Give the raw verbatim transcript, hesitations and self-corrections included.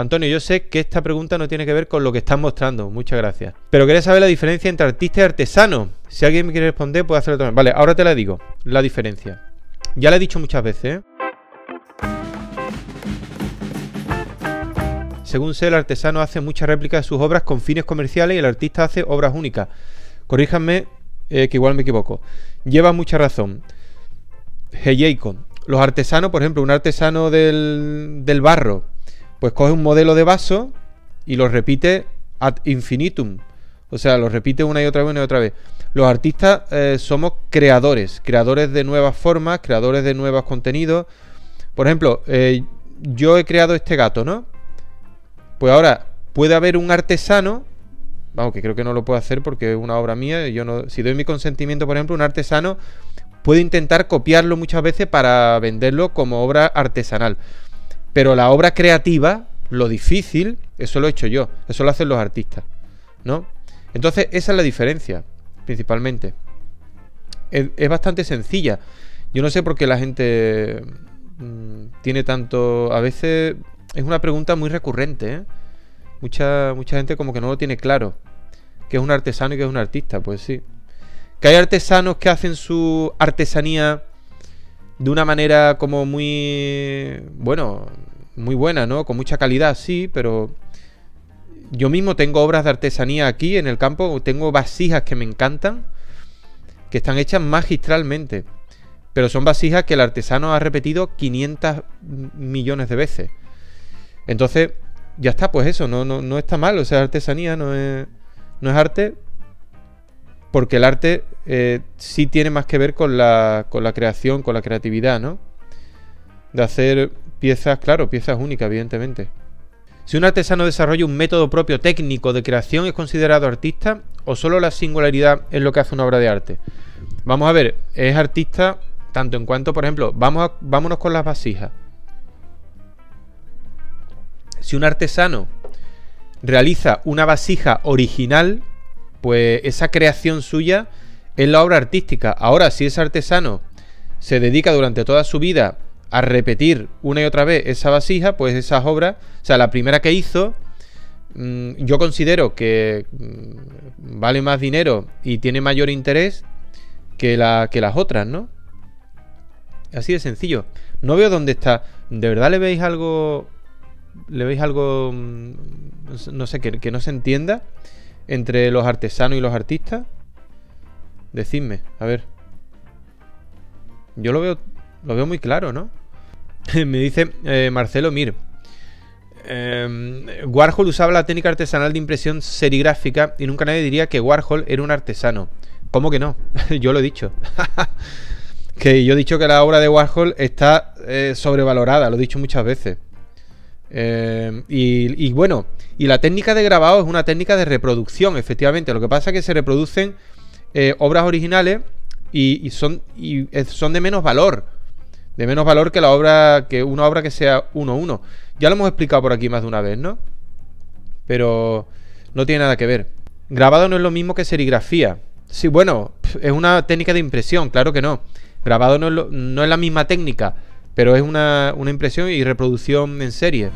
Antonio, yo sé que esta pregunta no tiene que ver con lo que estás mostrando, muchas gracias, pero quería saber la diferencia entre artista y artesano. Si alguien me quiere responder, puede hacerlo también. Vale, ahora te la digo, la diferencia. Ya la he dicho muchas veces, ¿eh? Según sé, el artesano hace muchas réplicas de sus obras con fines comerciales y el artista hace obras únicas. Corríjanme, eh, que igual me equivoco. Lleva mucha razón, Heyeiko. Los artesanos, por ejemplo, un artesano del, del barro, pues coge un modelo de vaso y lo repite ad infinitum. O sea, lo repite una y otra vez, una y otra vez. Los artistas eh, somos creadores, creadores de nuevas formas, creadores de nuevos contenidos. Por ejemplo, eh, yo he creado este gato, ¿no? Pues ahora puede haber un artesano, vamos, que creo que no lo puedo hacer porque es una obra mía, yo no, si doy mi consentimiento, por ejemplo, un artesano puede intentar copiarlo muchas veces para venderlo como obra artesanal. Pero la obra creativa, lo difícil, eso lo he hecho yo, eso lo hacen los artistas, ¿no? Entonces esa es la diferencia, principalmente. Es, es bastante sencilla. Yo no sé por qué la gente mmm, tiene tanto... A veces es una pregunta muy recurrente, ¿eh? Mucha, mucha gente como que no lo tiene claro. ¿Qué es un artesano y qué es un artista? Pues sí. Que hay artesanos que hacen su artesanía de una manera como muy... Bueno, muy buena, ¿no? Con mucha calidad, sí, pero... Yo mismo tengo obras de artesanía aquí en el campo. Tengo vasijas que me encantan, que están hechas magistralmente. Pero son vasijas que el artesano ha repetido quinientos millones de veces. Entonces, ya está, pues eso, no, no, no está mal. O sea, artesanía no es, no es arte, porque el arte eh, sí tiene más que ver con la, con la creación, con la creatividad, ¿no? De hacer piezas, claro, piezas únicas, evidentemente. Si un artesano desarrolla un método propio técnico de creación, ¿es considerado artista o solo la singularidad es lo que hace una obra de arte? Vamos a ver, es artista tanto en cuanto, por ejemplo, vamos a, vámonos con las vasijas. Si un artesano realiza una vasija original, pues esa creación suya es la obra artística. Ahora, si ese artesano se dedica durante toda su vida a repetir una y otra vez esa vasija, pues esas obras, o sea, la primera que hizo, mmm, yo considero que mmm, vale más dinero y tiene mayor interés que, la, que las otras, ¿no? Así de sencillo. No veo dónde está. ¿De verdad le veis algo, le veis algo, mmm, no sé, que, que no se entienda entre los artesanos y los artistas? Decidme, a ver. Yo lo veo, lo veo muy claro, ¿no? Me dice eh, Marcelo Mir. Eh, Warhol usaba la técnica artesanal de impresión serigráfica y nunca nadie diría que Warhol era un artesano. ¿Cómo que no? Yo lo he dicho. Que yo he dicho que la obra de Warhol está eh, sobrevalorada, lo he dicho muchas veces. Eh, y, y bueno, y la técnica de grabado es una técnica de reproducción, efectivamente. Lo que pasa es que se reproducen eh, obras originales y, y, son, y son de menos valor. De menos valor que la obra, que una obra que sea uno a uno. Ya lo hemos explicado por aquí más de una vez, ¿no? Pero no tiene nada que ver. Grabado no es lo mismo que serigrafía. Sí, bueno, es una técnica de impresión, claro que no. Grabado no es, lo, no es la misma técnica, pero es una, una impresión y reproducción en serie.